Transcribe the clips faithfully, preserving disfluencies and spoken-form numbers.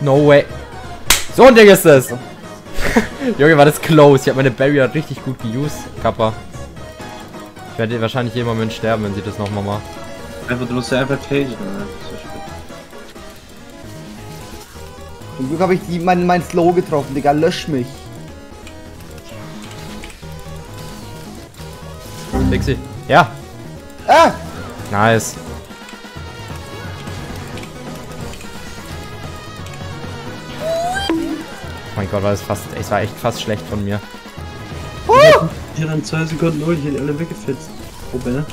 No way. So, und Ding ist es. Junge, war das close. Ich habe meine Barrier richtig gut geused. Kappa. Ich werde wahrscheinlich jeden Moment sterben, wenn sie das nochmal macht. Einfach, du musst ja einfach cagen, ne? Zum Glück habe ich die, mein, mein Slow getroffen, Digga. Lösch mich. Fick sie. Ja. Ah! Nice. Oh mein Gott, war das fast, es war echt fast schlecht von mir. Uh! Ja, dann zwei Sekunden null, ich hätte alle weggefetzt. Oh, Benne.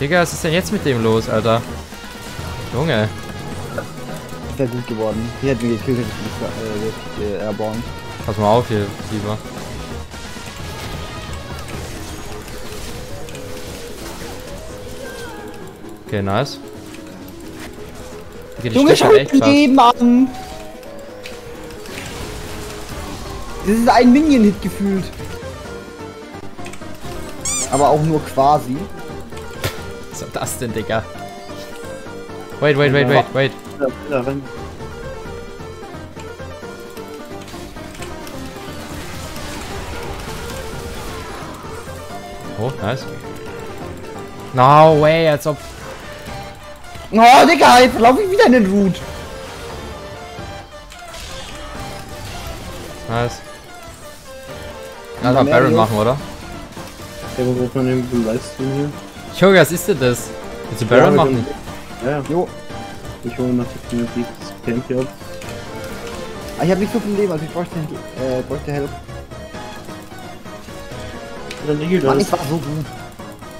Digga, was ist denn jetzt mit dem los, Alter? Junge. Ist ja gut geworden. Hier hat mich gekillt, airborne. Pass mal auf hier, lieber. Okay, nice. Okay, Junge, schau den Leben an! Das ist ein Minion-Hit gefühlt. Aber auch nur quasi. Was ist das denn, Digga? Wait, wait, wait, wait, wait. Oh, nice. No way, als ob... Oh, Digga, jetzt laufe ich wieder in den Root. Nice. Einfach Barrel machen, oder? Ich habe auch mal den Livestream hier. Junge, was ist denn das? Willst du Barrel machen? Ja, ja. Jo. Ich hole nach der Community das Camp hier ab. Ah, ich habe nicht so viel Leben, also ich bräuchte, äh, bräuchte Help. Mann, ich war so gut.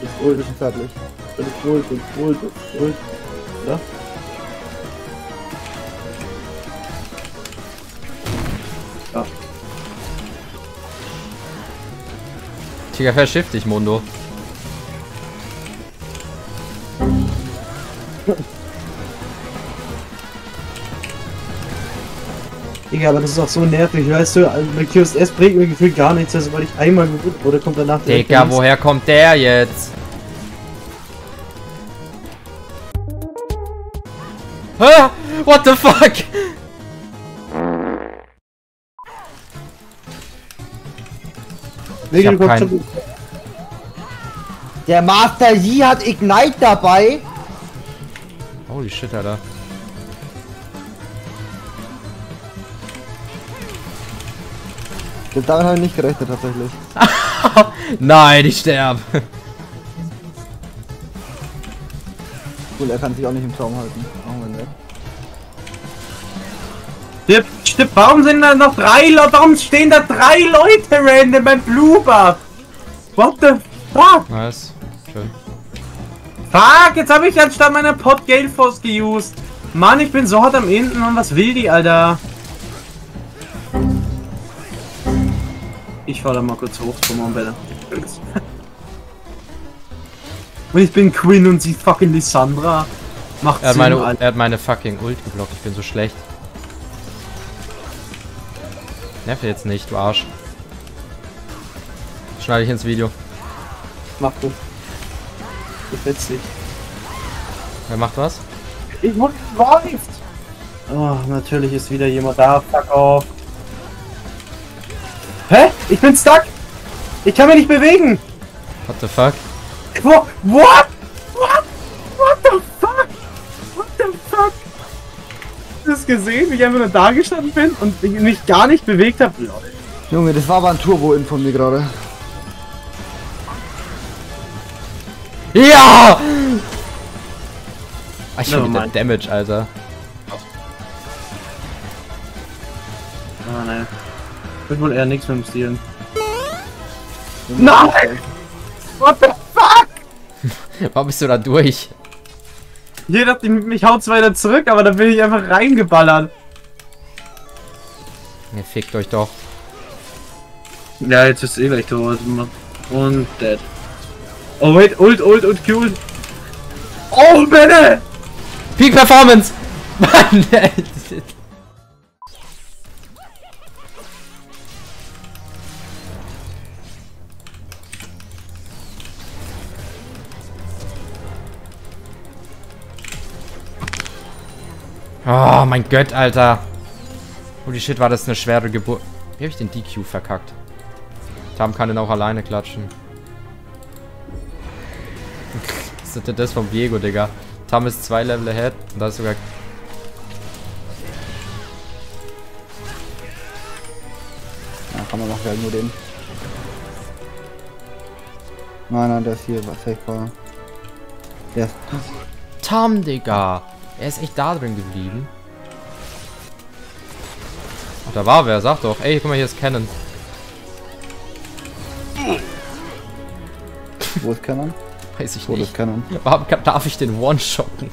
Das ist ultra fertig. Das ist ultra, ultra, ultra. Ja? Ja. Digga, verschiff dich, Mondo. Digga, aber das ist auch so nervig, weißt du, also mein Q S S bringt mir gefühlt gar nichts, also weil ich einmal gerückt wurde, kommt danach der... Digga, woher kommt der jetzt? Hä? What the fuck? Ich hab keinen. Der Master Yi hat Ignite dabei. Holy shit, Alter. Damit habe ich nicht gerechnet, tatsächlich. Nein, ich sterbe. Cool, er kann sich auch nicht im Traum halten. Stipp, stipp, warum sind da noch drei Leute? Warum stehen da drei Leute random beim Blue Buff? What the fuck? Nice, schön. Fuck, jetzt habe ich anstatt meiner Pot Gale Force geused. Mann, ich bin so hart am Enden und was will die, Alter? Ich fahr da mal kurz hoch zum Umbeller. Und ich bin Quinn und sie fucking Lissandra. Macht er hat Sinn, meine, Alter. Er hat meine fucking Ult geblockt, ich bin so schlecht. Nerv jetzt nicht, du Arsch. Schneide ich ins Video. Mach gut. Gefällt dich. Wer macht was? Ich mach gar nichts. Oh, natürlich ist wieder jemand da. Fuck off. Hä? Ich bin stuck! Ich kann mich nicht bewegen! What the fuck? What? What? What? What the fuck? What the fuck? Hast du das gesehen, wie ich einfach nur da gestanden bin und mich gar nicht bewegt habe? Junge, das war aber ein Turbo-In von mir gerade. Ja! Ach, ich hab wieder Damage, Alter. Oh nein. Wird wohl eher nichts mit dem Stealen. Nein! What the fuck? Warum bist du da durch? Jeder dachte, mich haut zwar wieder zurück, aber da bin ich einfach reingeballert. Ihr fickt euch doch. Ja, jetzt ist eh gleich tot. Und dead. Oh wait, ult, ult, ult, Q. Oh, Benne! Peak Performance! Mann, Oh, mein Gott, Alter. Holy shit, war das eine schwere Geburt. Wie hab ich den D Q verkackt? Tam kann den auch alleine klatschen. Was ist denn das vom Diego, Digga? Tam ist zwei Level ahead. Und da ist sogar... Na, komm, man macht halt nur den. Nein, nein, der ist hier. Was echt war. Der ist... Tam, Digga. Er ist echt da drin geblieben. Ach, da war wer, sag doch. Ey, guck mal, hier ist Cannon. Wo ist Cannon? Weiß ich Wo nicht. Ist Cannon? Warum darf ich den One-Shotten?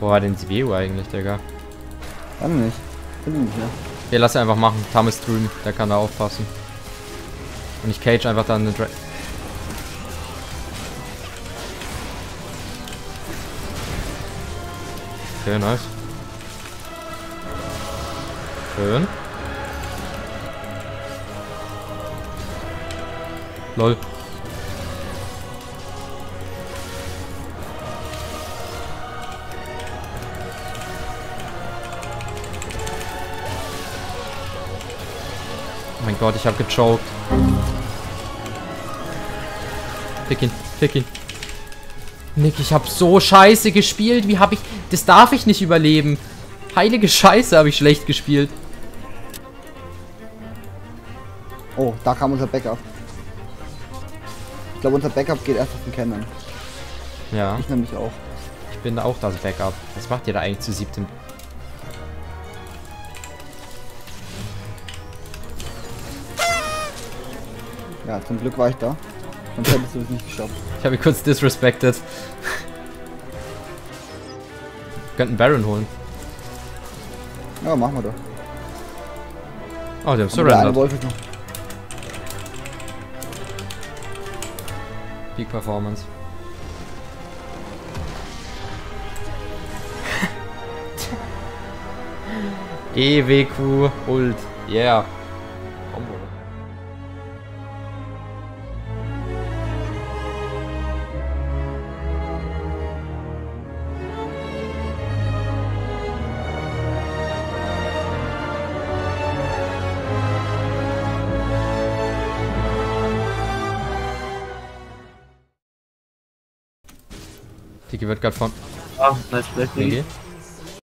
Boah, den Sveo eigentlich, Digga. Kann nicht. Kann nicht, ja. Hier, lass ihn einfach machen. Tam ist drüben, der kann da aufpassen. Und ich cage einfach dann den Dra... Okay, nice. Schön. Lol. Oh mein Gott, ich hab gechoked. Pick ihn, pick ihn. Nick, ich hab so scheiße gespielt. Wie hab ich... Das darf ich nicht überleben. Heilige Scheiße, habe ich schlecht gespielt. Oh, da kam unser Backup. Ich glaube, unser Backup geht erst auf den Cannon. Ja. Ich nämlich auch. Ich bin da auch das Backup. Was macht ihr da eigentlich zu siebtem? Ja, zum Glück war ich da. Sonst hättest du es nicht geschafft. Ich habe ihn kurz disrespected. Wir könnten Baron holen. Ja, machen wir doch. Oh, die haben surrendert. Peak Performance. E W Q Ult. Yeah. Die wird gerade von... Ah, nice Black.